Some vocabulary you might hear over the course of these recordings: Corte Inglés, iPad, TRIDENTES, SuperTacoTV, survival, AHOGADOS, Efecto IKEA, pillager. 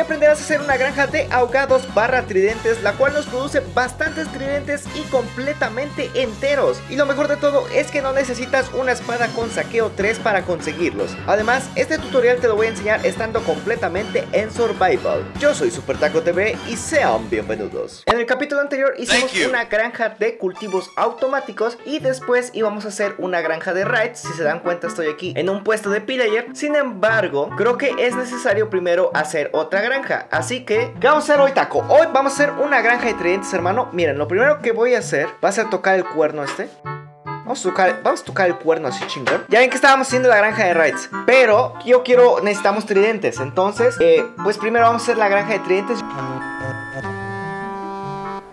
hoy aprenderás a hacer una granja de ahogados barra tridentes, la cual nos produce bastantes tridentes y completamente enteros. Y lo mejor de todo es que no necesitas una espada con saqueo 3 para conseguirlos. Además, este tutorial te lo voy a enseñar estando completamente en survival. Yo soy SuperTacoTV y sean bienvenidos. En el capítulo anterior hicimos una granja de cultivos automáticos y después íbamos a hacer una granja de raids. Si se dan cuenta, estoy aquí en un puesto de pillager. Sin embargo, creo que es necesario primero hacer otra granja. Así que, ¿qué vamos a hacer hoy, Taco? Hoy vamos a hacer una granja de tridentes, hermano. Miren, lo primero que voy a hacer va a ser tocar el cuerno este. Vamos a tocar el cuerno así, chingón. Ya ven que estábamos haciendo la granja de raids, pero yo necesitamos tridentes. Entonces, pues primero vamos a hacer la granja de tridentes.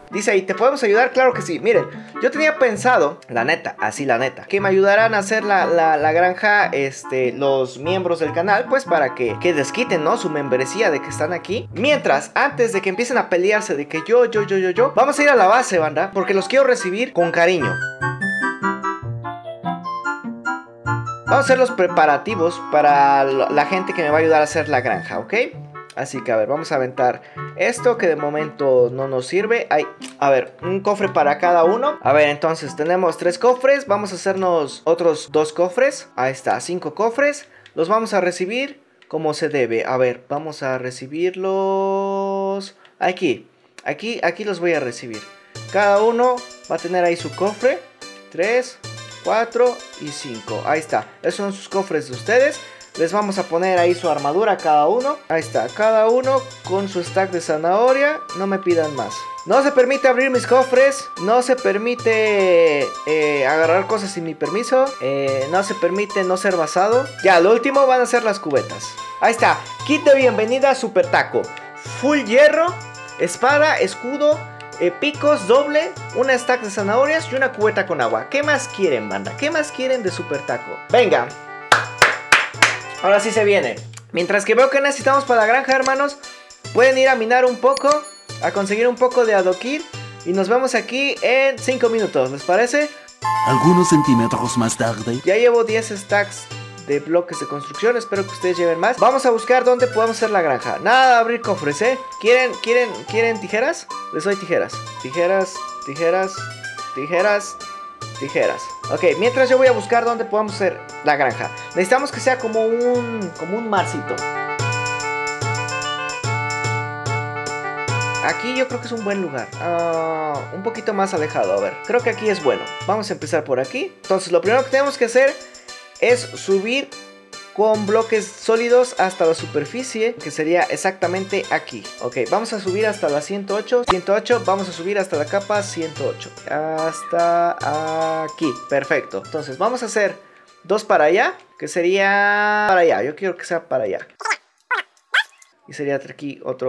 Dice ahí, ¿te podemos ayudar? Claro que sí. Miren, yo tenía pensado, la neta, así la neta, que me ayudaran a hacer la granja, los miembros del canal, pues para que desquiten, ¿no? Su membresía de que están aquí. Mientras, antes de que empiecen a pelearse de que yo, vamos a ir a la base, banda, porque los quiero recibir con cariño. Vamos a hacer los preparativos para la gente que me va a ayudar a hacer la granja, ¿ok? Así que a ver, vamos a aventar esto que de momento no nos sirve. Hay, a ver, un cofre para cada uno. A ver, entonces tenemos 3 cofres. Vamos a hacernos otros 2 cofres. Ahí está, 5 cofres. Los vamos a recibir como se debe. A ver, vamos a recibirlos aquí los voy a recibir. Cada uno va a tener ahí su cofre. 3, 4 y 5. Ahí está, esos son sus cofres de ustedes. Les vamos a poner ahí su armadura a cada uno. Ahí está, cada uno con su stack de zanahoria. No me pidan más. No se permite abrir mis cofres. No se permite agarrar cosas sin mi permiso. No se permite no ser basado. Ya, lo último van a ser las cubetas. Ahí está, kit de bienvenida Super Taco. Full hierro, espada, escudo, picos, doble, una stack de zanahorias y una cubeta con agua. ¿Qué más quieren, banda? ¿Qué más quieren de Super Taco? Venga. Ahora sí se viene. Mientras que veo que necesitamos para la granja, hermanos, pueden ir a minar un poco, a conseguir un poco de adoquín. Y nos vemos aquí en 5 minutos, ¿les parece? Algunos centímetros más tarde. Ya llevo 10 stacks de bloques de construcción, espero que ustedes lleven más. Vamos a buscar dónde podemos hacer la granja. Nada de abrir cofres, ¿eh? ¿Quieren tijeras? Les doy tijeras. Tijeras. Ok, mientras yo voy a buscar dónde podemos hacer la granja. Necesitamos que sea como un marcito. Aquí yo creo que es un buen lugar. Un poquito más alejado, a ver. Creo que aquí es bueno. Vamos a empezar por aquí. Entonces lo primero que tenemos que hacer es subir con bloques sólidos hasta la superficie, que sería exactamente aquí. Ok, vamos a subir hasta la 108, vamos a subir hasta la capa 108, hasta aquí, perfecto. Entonces vamos a hacer 2 para allá, que sería para allá. Yo quiero que sea para allá. Y sería aquí otro.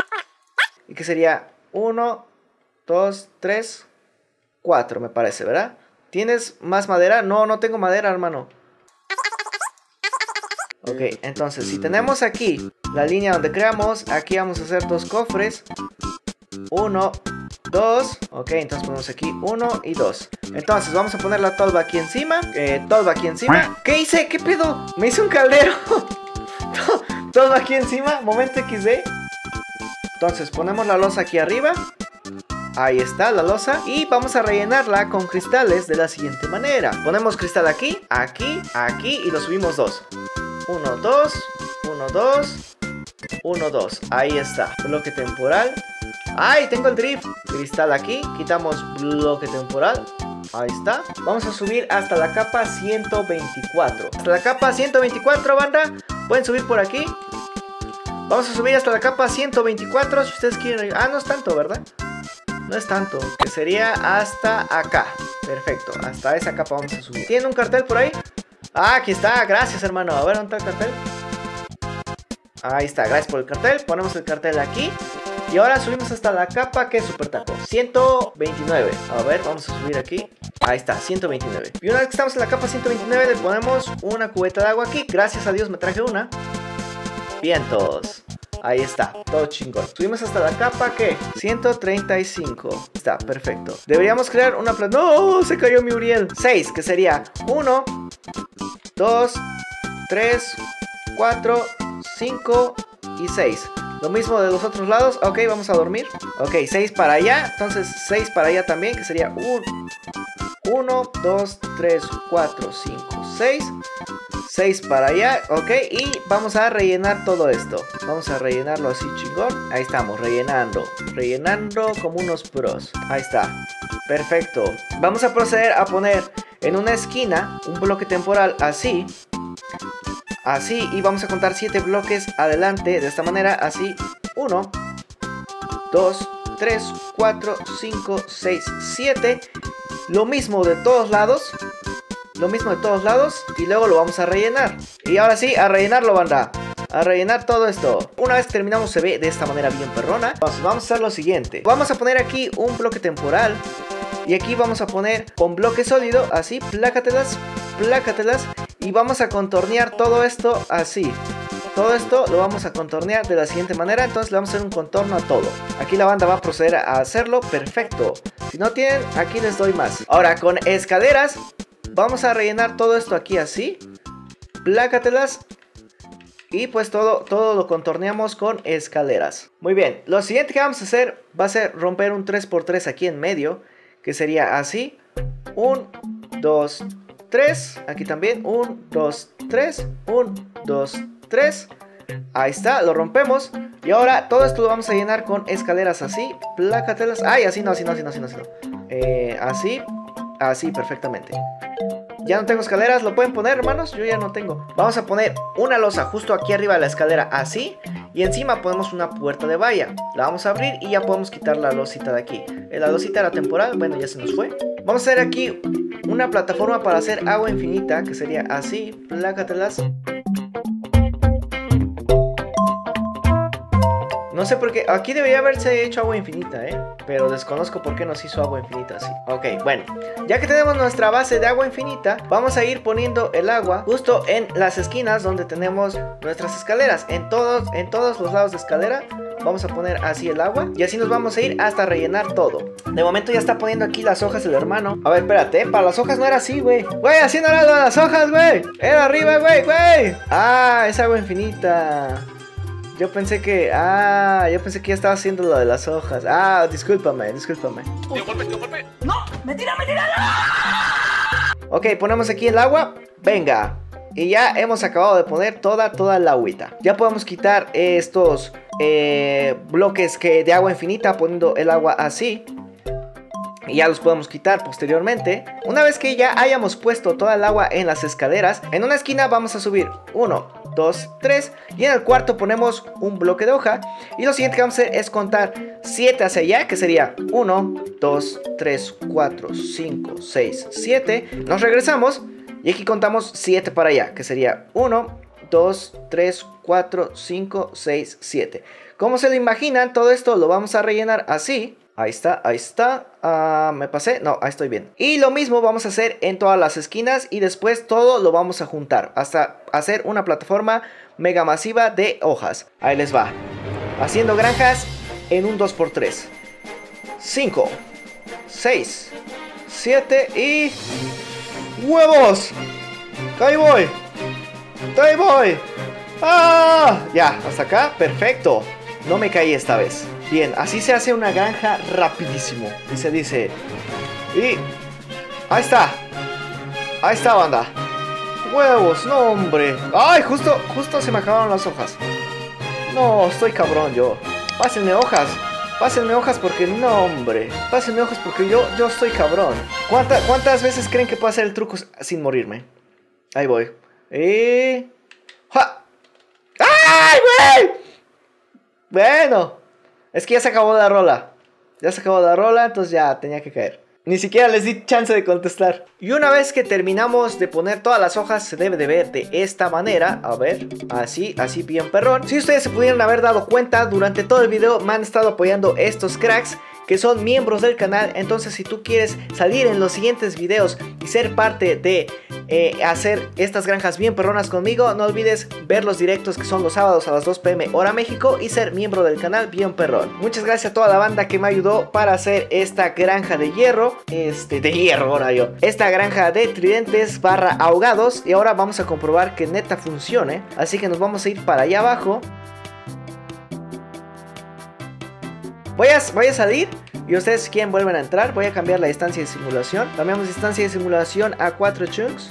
Y que sería 1, 2, 3, 4 me parece, ¿verdad? ¿Tienes más madera? No, no tengo madera, hermano. Ok, entonces si tenemos aquí la línea donde creamos, aquí vamos a hacer 2 cofres. 1, 2. Ok, entonces ponemos aquí 1 y 2. Entonces vamos a poner la tolva aquí encima. Tolva aquí encima. ¿Qué hice? ¿Qué pedo? Me hice un caldero. Tolva aquí encima, momento XD. Entonces ponemos la losa aquí arriba. Ahí está la losa. Y vamos a rellenarla con cristales de la siguiente manera. Ponemos cristal aquí, aquí, aquí y lo subimos 2. 1, 2, 1, 2, 1, 2. Ahí está, bloque temporal. ¡Ay, tengo el drift! Cristal aquí, quitamos bloque temporal. Ahí está, vamos a subir hasta la capa 124. Hasta la capa 124, banda. Pueden subir por aquí. Vamos a subir hasta la capa 124. Si ustedes quieren... Ah, no es tanto, ¿verdad? No es tanto, que sería hasta acá. Perfecto, hasta esa capa vamos a subir. ¿Tiene un cartel por ahí? Ah, aquí está, gracias, hermano. A ver, ¿dónde está el cartel? Ahí está, gracias por el cartel. Ponemos el cartel aquí. Y ahora subimos hasta la capa que es Super Taco 129, a ver, vamos a subir aquí. Ahí está, 129. Y una vez que estamos en la capa 129 le ponemos una cubeta de agua aquí, gracias a Dios me traje una. Vientos. Ahí está, todo chingón. Subimos hasta la capa que 135. Está, perfecto. Deberíamos crear una planta. ¡No! Se cayó mi Uriel. 6, que sería 1, 2, 3, 4, 5 y 6. Lo mismo de los otros lados. Ok, vamos a dormir. Ok, 6 para allá. Entonces 6 para allá también, que sería 1, 2, 3, 4, 5, 6. 6 para allá, ok, y vamos a rellenar todo esto. Vamos a rellenarlo así, chingón. Ahí estamos, rellenando. Rellenando como unos pros. Ahí está, perfecto. Vamos a proceder a poner en una esquina un bloque temporal así. Así, y vamos a contar 7 bloques adelante, de esta manera, así. 1, 2, 3, 4, 5, 6, 7. Lo mismo de todos lados. Lo mismo de todos lados. Y luego lo vamos a rellenar. Y ahora sí, a rellenarlo, banda. A rellenar todo esto. Una vez terminamos se ve de esta manera bien perrona. Entonces vamos a hacer lo siguiente. Vamos a poner aquí un bloque temporal. Y aquí vamos a poner con bloque sólido. Así, plácatelas, plácatelas. Y vamos a contornear todo esto así. Todo esto lo vamos a contornear de la siguiente manera. Entonces le vamos a hacer un contorno a todo. Aquí la banda va a proceder a hacerlo. Perfecto. Si no tienen, aquí les doy más. Ahora con escaleras vamos a rellenar todo esto aquí así. Plácatelas. Y pues todo lo contorneamos con escaleras. Muy bien. Lo siguiente que vamos a hacer va a ser romper un 3x3 aquí en medio. Que sería así. 1, 2, 3. Aquí también. 1, 2, 3. 1, 2, 3. Ahí está. Lo rompemos. Y ahora todo esto lo vamos a llenar con escaleras así. Plácatelas. Ay, así no, así no, así no, así no. Así. Así, perfectamente. Ya no tengo escaleras, ¿lo pueden poner, hermanos? Yo ya no tengo. Vamos a poner una losa justo aquí arriba de la escalera, así. Y encima ponemos una puerta de valla. La vamos a abrir y ya podemos quitar la losita de aquí. La losita era temporal, bueno, ya se nos fue. Vamos a hacer aquí una plataforma para hacer agua infinita, que sería así, plácatelas. No sé por qué, aquí debería haberse hecho agua infinita, pero desconozco por qué nos hizo agua infinita así. Ok, bueno, ya que tenemos nuestra base de agua infinita, vamos a ir poniendo el agua justo en las esquinas donde tenemos nuestras escaleras. En todos los lados de escalera vamos a poner así el agua. Y así nos vamos a ir hasta rellenar todo. De momento ya está poniendo aquí las hojas el hermano. A ver, espérate, para las hojas no era así, güey. Güey, así no era lo de las hojas, güey. Era arriba, güey. Ah, es agua infinita. Yo pensé que ya estaba haciendo lo de las hojas. Ah, discúlpame. ¡De golpe! ¡No! ¡Me tira! ¡No! Ok, ponemos aquí el agua. Venga. Y ya hemos acabado de poner toda la agüita. Ya podemos quitar estos bloques de agua infinita poniendo el agua así. Y ya los podemos quitar posteriormente. Una vez que ya hayamos puesto toda el agua en las escaleras, en una esquina vamos a subir 1, 2, 3. Y en el cuarto ponemos un bloque de hoja. Y lo siguiente que vamos a hacer es contar 7 hacia allá, que sería 1, 2, 3, 4, 5, 6, 7. Nos regresamos y aquí contamos 7 para allá, que sería 1, 2, 3, 4, 5, 6, 7. Como se lo imaginan, todo esto lo vamos a rellenar así. Ahí está. ¿Me pasé? No, ahí estoy bien. Y lo mismo vamos a hacer en todas las esquinas. Y después todo lo vamos a juntar hasta hacer una plataforma mega masiva de hojas. Ahí les va. Haciendo granjas en un 2x3. 5, 6, 7 y... ¡Huevos! ¡Ahí voy! ¡Ah! Ya, hasta acá. Perfecto. No me caí esta vez. Bien, así se hace una granja rapidísimo. Y se dice... Y... Ahí está. Ahí está, banda. Huevos, no, hombre. Ay, justo se me acabaron las hojas. No, estoy cabrón yo. Pásenme hojas porque no, hombre. Pásenme hojas porque yo estoy cabrón. ¿Cuántas veces creen que puedo hacer el truco sin morirme? Ahí voy. Y... ¡Ja! ¡Ay, güey! Bueno... Es que ya se acabó la rola, entonces ya tenía que caer. Ni siquiera les di chance de contestar. Y una vez que terminamos de poner todas las hojas, se debe de ver de esta manera. A ver, así bien perrón. Si ustedes se pudieron haber dado cuenta, durante todo el video me han estado apoyando estos cracks que son miembros del canal. Entonces si tú quieres salir en los siguientes videos y ser parte de hacer estas granjas bien perronas conmigo, no olvides ver los directos que son los sábados a las 2 p.m. hora México y ser miembro del canal bien perrón. Muchas gracias a toda la banda que me ayudó para hacer esta granja de hierro. Esta granja de tridentes barra ahogados. Y ahora vamos a comprobar que neta funcione. Así que nos vamos a ir para allá abajo. Voy a salir y ustedes quieren vuelven a entrar. Voy a cambiar la distancia de simulación. Cambiamos distancia de simulación a 4 chunks.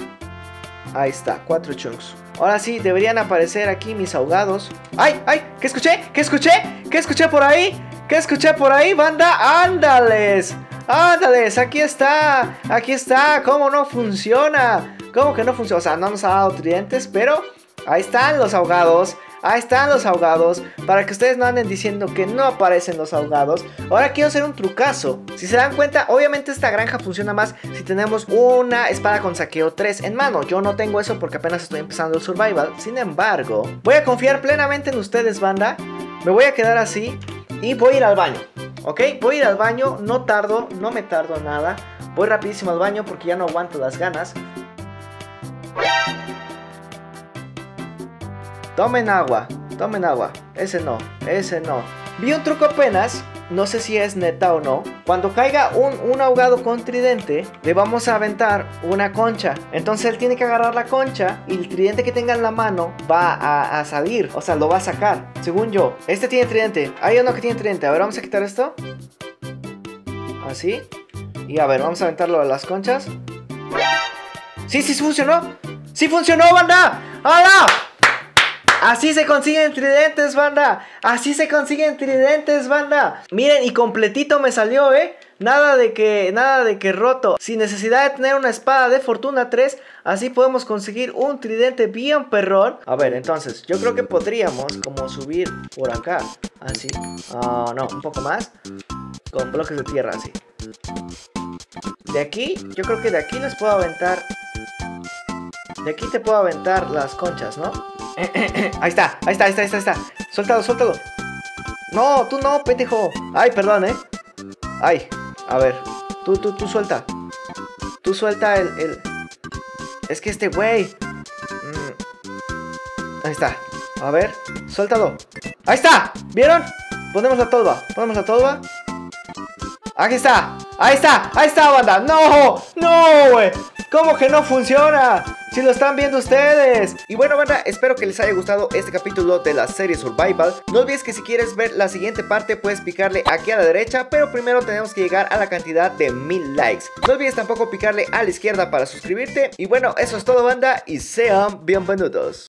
Ahí está, 4 chunks. Ahora sí, deberían aparecer aquí mis ahogados. ¡Ay, ay! ¿Qué escuché? ¿Qué escuché? ¿Qué escuché por ahí? ¿Qué escuché por ahí, banda? ¡Ándales! ¡Ándales! ¡Aquí está! ¡Aquí está! ¿Cómo no funciona? ¿Cómo que no funciona? O sea, no nos ha dado tridentes, pero ahí están los ahogados. Ahí están los ahogados. Para que ustedes no anden diciendo que no aparecen los ahogados. Ahora quiero hacer un trucazo. Si se dan cuenta, obviamente esta granja funciona más si tenemos una espada con saqueo 3 en mano. Yo no tengo eso porque apenas estoy empezando el survival. Sin embargo, voy a confiar plenamente en ustedes, banda. Me voy a quedar así y voy a ir al baño. ¿Ok? Voy a ir al baño. No tardo, no me tardo nada. Voy rapidísimo al baño porque ya no aguanto las ganas. Tomen agua, ese no, ese no. Vi un truco apenas, no sé si es neta o no. Cuando caiga un ahogado con tridente, le vamos a aventar una concha. Entonces él tiene que agarrar la concha y el tridente que tenga en la mano va a salir, o sea, lo va a sacar. Según yo, este tiene tridente, hay uno que tiene tridente. A ver, vamos a quitar esto. Así. Y a ver, vamos a aventarlo a las conchas. Sí, sí funcionó. Sí funcionó, banda. ¡Hala! Así se consiguen tridentes, banda. Así se consiguen tridentes, banda. Miren, y completito me salió, nada de que roto. Sin necesidad de tener una espada de fortuna 3. Así podemos conseguir un tridente bien perrón. A ver, entonces, yo creo que podríamos como subir por acá. Así, oh, no, un poco más. Con bloques de tierra, así. De aquí, yo creo que de aquí les puedo aventar. De aquí te puedo aventar las conchas, ¿no? Ahí está, ahí está, ahí está, ahí está. Suéltalo, suéltalo. No, tú no, pendejo. Ay, perdón, Ay, a ver. Tú suelta. Tú suelta el... Es que este güey. Ahí está. A ver, suéltalo. ¡Ahí está! ¿Vieron? Ponemos la tolva, ponemos la tolva. ¡Aquí está! ¡Ahí está! ¡Ahí está, banda! ¡No! ¡No, güey! ¿Cómo que no funciona? Si lo están viendo ustedes. Y bueno, banda, espero que les haya gustado este capítulo de la serie Survival. No olvides que si quieres ver la siguiente parte puedes picarle aquí a la derecha, pero primero tenemos que llegar a la cantidad de 1000 likes. No olvides tampoco picarle a la izquierda para suscribirte. Y bueno, eso es todo, banda, y sean bienvenidos.